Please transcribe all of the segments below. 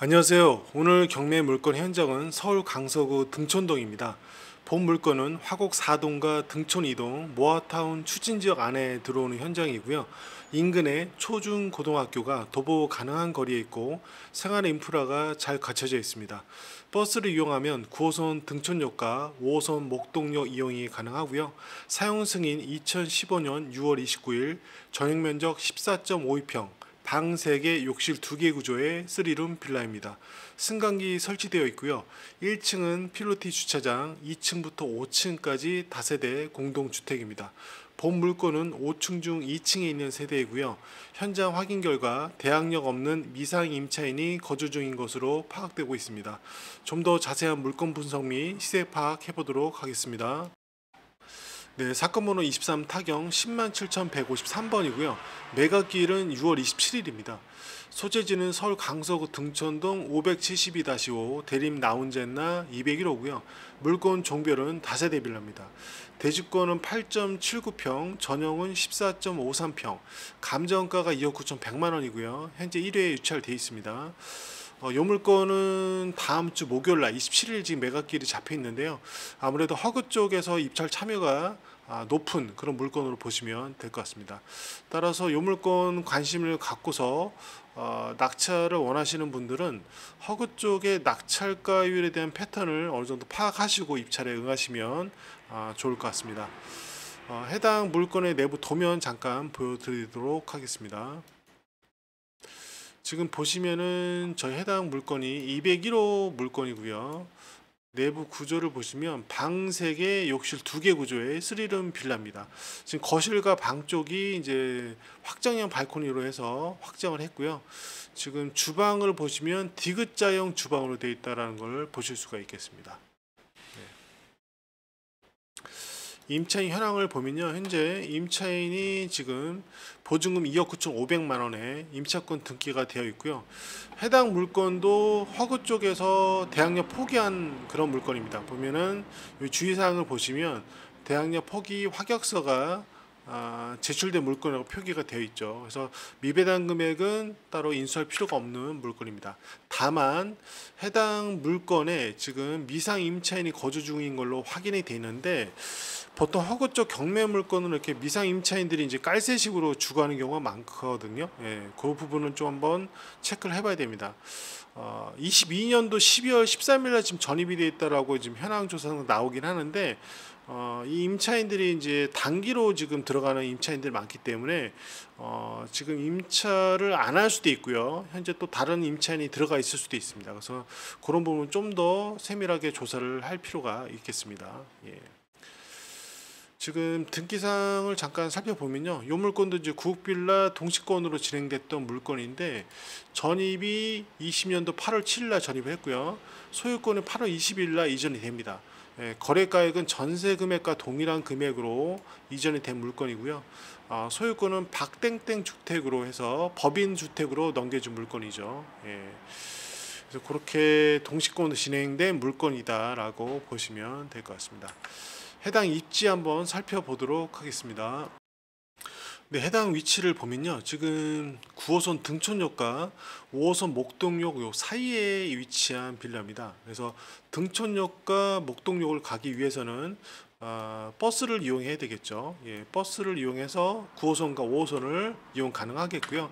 안녕하세요. 오늘 경매 물건 현장은 서울 강서구 등촌동입니다. 본 물건은 화곡 4동과 등촌 2동 모아타운 추진지역 안에 들어오는 현장이고요. 인근에 초중고등학교가 도보 가능한 거리에 있고 생활 인프라가 잘 갖춰져 있습니다. 버스를 이용하면 9호선 등촌역과 5호선 목동역 이용이 가능하고요. 사용 승인 2015년 6월 29일 전용면적 14.52평 방 3개, 욕실 2개 구조의 3룸 빌라입니다. 승강기 설치되어 있고요. 1층은 필로티 주차장, 2층부터 5층까지 다세대 공동주택입니다. 본 물건은 5층 중 2층에 있는 세대이고요. 현장 확인 결과 대항력 없는 미상 임차인이 거주 중인 것으로 파악되고 있습니다. 좀 더 자세한 물건 분석 및 시세 파악해 보도록 하겠습니다. 네, 사건 번호 23 타경 107,153번이고요. 매각기일은 6월 27일입니다. 소재지는 서울 강서구 등촌동 572-5 대림 나운젠나 201호고요. 물건 종별은 다세대 빌라입니다. 대지권은 8.79평, 전용은 14.53평, 감정가가 2억 9,100만원이고요. 현재 1회에 유찰되어 있습니다. 이 물건은 다음 주 목요일날 27일 지금 매각기일이 잡혀 있는데요. 아무래도 허그 쪽에서 입찰 참여가 높은 그런 물건으로 보시면 될 것 같습니다. 따라서 이 물건 관심을 갖고서 낙찰을 원하시는 분들은 허그 쪽의 낙찰가율에 대한 패턴을 어느 정도 파악하시고 입찰에 응하시면 좋을 것 같습니다. 해당 물건의 내부 도면 잠깐 보여드리도록 하겠습니다. 지금 보시면은 저희 해당 물건이 201호 물건이고요. 내부 구조를 보시면 방 3개, 욕실 2개 구조의 3룸 빌라입니다. 지금 거실과 방 쪽이 이제 확장형 발코니로 해서 확장을 했고요. 지금 주방을 보시면 디귿자형 주방으로 되어 있다는 걸 보실 수가 있겠습니다. 임차인 현황을 보면요, 현재 임차인이 지금 보증금 2억 9,500만원에 임차권 등기가 되어 있고요. 해당 물건도 허그 쪽에서 대항력 포기한 그런 물건입니다. 보면은 주의사항을 보시면 대항력 포기 확약서가 제출된 물건이라고 표기가 되어 있죠. 그래서 미배당 금액은 따로 인수할 필요가 없는 물건입니다. 다만 해당 물건에 지금 미상 임차인이 거주 중인 걸로 확인이 되는데, 보통 허그 쪽 경매 물건은 이렇게 미상 임차인들이 이제 깔쇠식으로 주거하는 경우가 많거든요. 예, 그 부분은 좀 한번 체크를 해봐야 됩니다. 22년도 12월 13일에 지금 전입이 되어 있다라고 지금 현황 조사가 나오긴 하는데, 이 임차인들이 이제 단기로 지금 들어가는 임차인들이 많기 때문에 지금 임차를 안 할 수도 있고요. 현재 또 다른 임차인이 들어가 있을 수도 있습니다. 그래서 그런 부분은 좀 더 세밀하게 조사를 할 필요가 있겠습니다. 예. 지금 등기사항을 잠깐 살펴보면요, 이 물건도 이제 구옥빌라 동시권으로 진행됐던 물건인데 전입이 20년도 8월 7일날 전입을 했고요. 소유권은 8월 20일날 이전이 됩니다. 예, 거래가액은 전세금액과 동일한 금액으로 이전이 된 물건이고요. 소유권은 박땡땡 주택으로 해서 법인주택으로 넘겨준 물건이죠. 예, 그래서 그렇게 동시권으로 진행된 물건이다라고 보시면 될 것 같습니다. 해당 입지 한번 살펴보도록 하겠습니다. 네, 해당 위치를 보면요, 지금 9호선 등촌역과 5호선 목동역 요 사이에 위치한 빌라입니다. 그래서 등촌역과 목동역을 가기 위해서는 버스를 이용해야 되겠죠. 예, 버스를 이용해서 9호선과 5호선을 이용 가능하겠고요.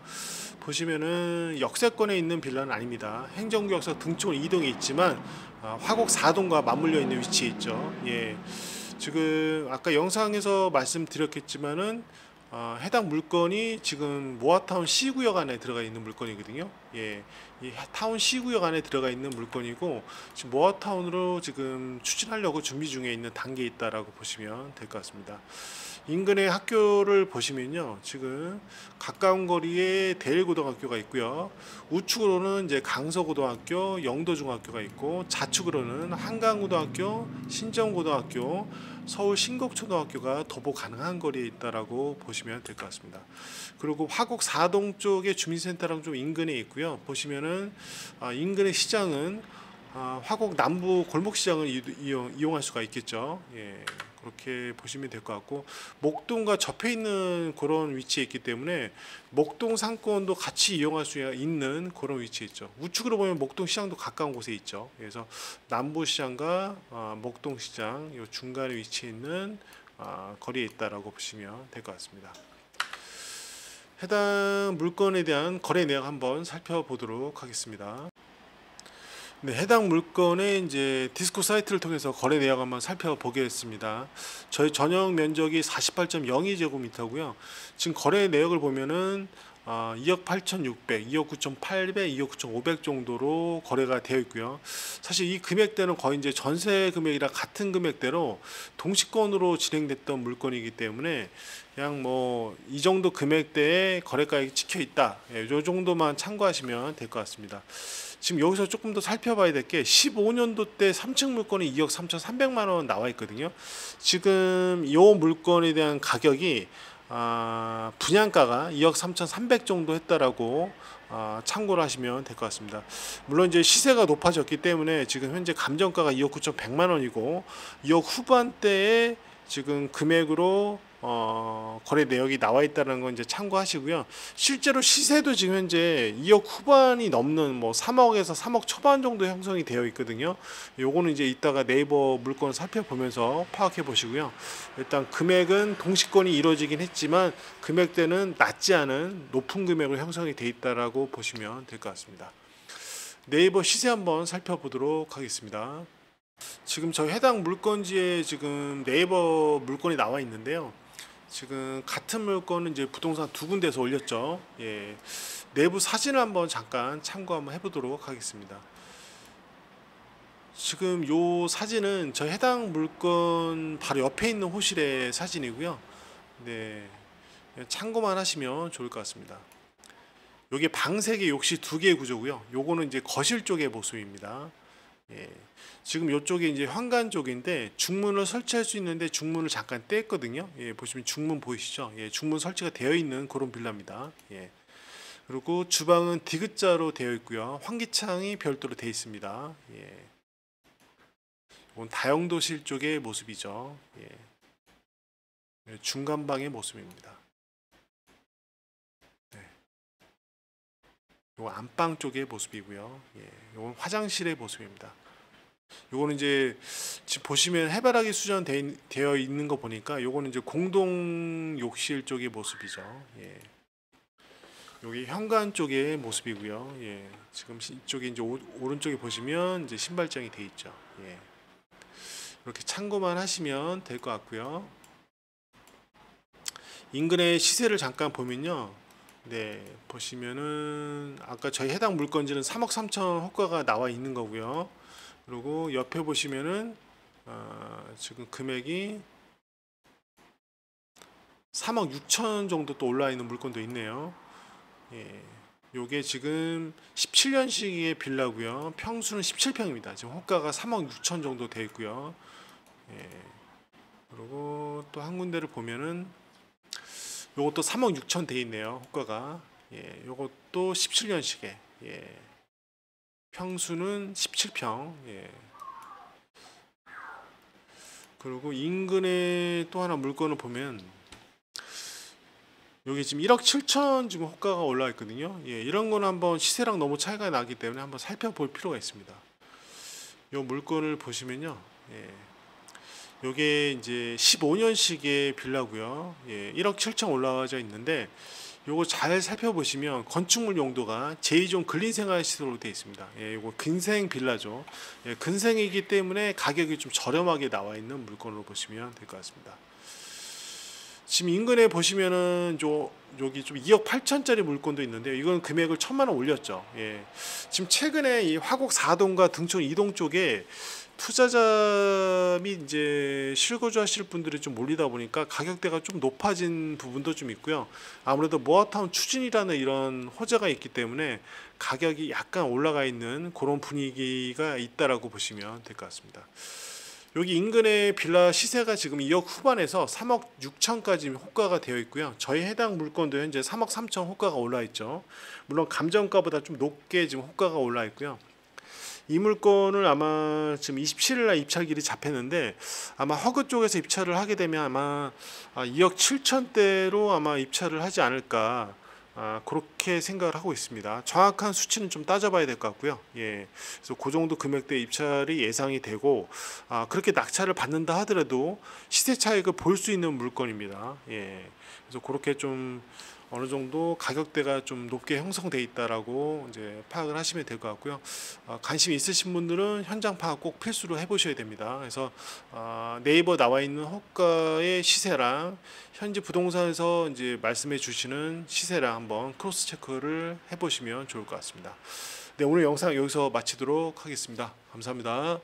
보시면은 역세권에 있는 빌라는 아닙니다. 행정구 역사 등촌 2동에 있지만 화곡 4동과 맞물려 있는 위치에 있죠. 예, 지금 아까 영상에서 말씀드렸겠지만은 해당 물건이 지금 모아타운 C구역 안에 들어가 있는 물건이거든요. 예, 이 타운 C구역 안에 들어가 있는 물건이고 지금 모아타운으로 지금 추진하려고 준비 중에 있는 단계에 있다라고 보시면 될 것 같습니다. 인근의 학교를 보시면요, 지금 가까운 거리에 대일고등학교가 있고요. 우측으로는 이제 강서고등학교, 영도중학교가 있고 좌측으로는 한강고등학교, 신정고등학교, 서울 신곡초등학교가 도보 가능한 거리에 있다라고 보시면 될 것 같습니다. 그리고 화곡 4동 쪽의 주민센터랑 좀 인근에 있고요. 보시면은 인근의 시장은 화곡 남부 골목시장을 이용할 수가 있겠죠. 예, 그렇게 보시면 될 것 같고, 목동과 접해 있는 그런 위치에 있기 때문에 목동 상권도 같이 이용할 수 있는 그런 위치에 있죠. 우측으로 보면 목동 시장도 가까운 곳에 있죠. 그래서 남부시장과 목동 시장 요 중간에 위치해 있는 거리에 있다라고 보시면 될 것 같습니다. 해당 물건에 대한 거래 내역 한번 살펴보도록 하겠습니다. 네, 해당 물건의 이제 디스코 사이트를 통해서 거래 내역 한번 살펴보겠습니다. 저희 전용 면적이 48.02제곱미터고요. 지금 거래 내역을 보면은 2억 8,600, 2억 9,800, 2억 9,500 정도로 거래가 되어 있고요. 사실 이 금액대는 거의 이제 전세 금액이랑 같은 금액대로 동시권으로 진행됐던 물건이기 때문에 그냥 뭐 이 정도 금액대에 거래가액이 찍혀 있다. 예, 요 정도만 참고하시면 될 것 같습니다. 지금 여기서 조금 더 살펴봐야 될 게 15년도 때 3층 물건이 2억 3,300만원 나와 있거든요. 지금 이 물건에 대한 가격이 분양가가 2억 3,300 정도 했다라고 참고를 하시면 될 것 같습니다. 물론 이제 시세가 높아졌기 때문에 지금 현재 감정가가 2억 9,100만원이고 2억 후반대에 지금 금액으로 거래 내역이 나와 있다는 건 이제 참고하시고요. 실제로 시세도 지금 현재 2억 후반이 넘는 뭐 3억에서 3억 초반 정도 형성이 되어 있거든요. 요거는 이제 이따가 네이버 물건 살펴보면서 파악해 보시고요. 일단 금액은 동시권이 이루어지긴 했지만 금액대는 낮지 않은 높은 금액으로 형성이 되어 있다라고 보시면 될 것 같습니다. 네이버 시세 한번 살펴보도록 하겠습니다. 지금 저희 해당 물건지에 지금 네이버 물건이 나와 있는데요. 지금 같은 물건은 이제 부동산 두 군데에서 올렸죠. 예, 내부 사진을 한번 잠깐 참고 한번 해보도록 하겠습니다. 지금 요 사진은 저희 해당 물건 바로 옆에 있는 호실의 사진이고요. 네, 참고만 하시면 좋을 것 같습니다. 요게 방 3개, 욕실 2개의 구조고요. 요거는 이제 거실 쪽의 모습입니다. 예, 지금 이쪽이 이제 현관 쪽인데 중문을 설치할 수 있는데 중문을 잠깐 뗐거든요. 예, 보시면 중문 보이시죠? 예, 중문 설치가 되어 있는 그런 빌라입니다. 예, 그리고 주방은 디귿자로 되어 있고요. 환기창이 별도로 되어 있습니다. 예, 이건 다용도실 쪽의 모습이죠. 예, 중간방의 모습입니다. 요 안방 쪽의 모습이고요. 예, 요건 화장실의 모습입니다. 요거는 이제 지금 보시면 해바라기 수전되어 있는 거 보니까 요거는 이제 공동 욕실 쪽의 모습이죠. 예, 여기 현관 쪽의 모습이고요. 예, 지금 이쪽에 이제 오른쪽에 보시면 이제 신발장이 돼 있죠. 예, 이렇게 참고만 하시면 될 것 같고요. 인근의 시세를 잠깐 보면요. 네, 보시면은 아까 저희 해당 물건지는 3억 3천 호가가 나와 있는 거고요. 그리고 옆에 보시면은 지금 금액이 3억 6천 정도 또 올라 있는 물건도 있네요. 예, 요게 지금 17년식의 빌라고요. 평수는 17평입니다. 지금 호가가 3억 6천 정도 돼 있고요. 예, 그리고 또 한 군데를 보면은 요것도 3억 6천 돼 있네요. 호가가. 예, 요것도 17년식에. 예, 평수는 17평. 예, 그리고 인근에 또 하나 물건을 보면 여기 지금 1억 7천 지금 호가가 올라와 있거든요. 예, 이런 건 한번 시세랑 너무 차이가 나기 때문에 한번 살펴볼 필요가 있습니다. 요 물건을 보시면요. 예, 요게 이제 15년식의 빌라고요. 예, 1억 7천 올라와져 있는데 요거 잘 살펴보시면 건축물 용도가 제2종 근린생활시설로 되어 있습니다. 예, 요거 근생 빌라죠. 예, 근생이기 때문에 가격이 좀 저렴하게 나와 있는 물건으로 보시면 될 것 같습니다. 지금 인근에 보시면은 여기 좀 2억 8천짜리 물건도 있는데 이건 금액을 1,000만 원 올렸죠. 예, 지금 최근에 이 화곡 4동과 등촌 2동 쪽에 투자자 및 이제 실거주 하실 분들이 좀 몰리다 보니까 가격대가 좀 높아진 부분도 좀 있고요. 아무래도 모아타운 추진이라는 이런 호재가 있기 때문에 가격이 약간 올라가 있는 그런 분위기가 있다라고 보시면 될 것 같습니다. 여기 인근의 빌라 시세가 지금 2억 후반에서 3억 6천까지 호가가 되어 있고요. 저희 해당 물건도 현재 3억 3천 호가가 올라 있죠. 물론 감정가보다 좀 높게 지금 호가가 올라 있고요. 이 물건을 아마 지금 27일날 입찰일이 잡혔는데 아마 허그 쪽에서 입찰을 하게 되면 아마 2억 7천대로 아마 입찰을 하지 않을까, 그렇게 생각을 하고 있습니다. 정확한 수치는 좀 따져봐야 될 것 같고요. 예, 그래서 그 정도 금액대 입찰이 예상이 되고, 그렇게 낙찰을 받는다 하더라도 시세 차익을 볼 수 있는 물건입니다. 예, 그래서 그렇게 좀 어느 정도 가격대가 좀 높게 형성되어 있다라고 이제 파악을 하시면 될 것 같고요. 관심 있으신 분들은 현장 파악 꼭 필수로 해보셔야 됩니다. 그래서 네이버 나와 있는 호가의 시세랑 현재 부동산에서 이제 말씀해 주시는 시세랑 한번 크로스 체크를 해보시면 좋을 것 같습니다. 네, 오늘 영상 여기서 마치도록 하겠습니다. 감사합니다.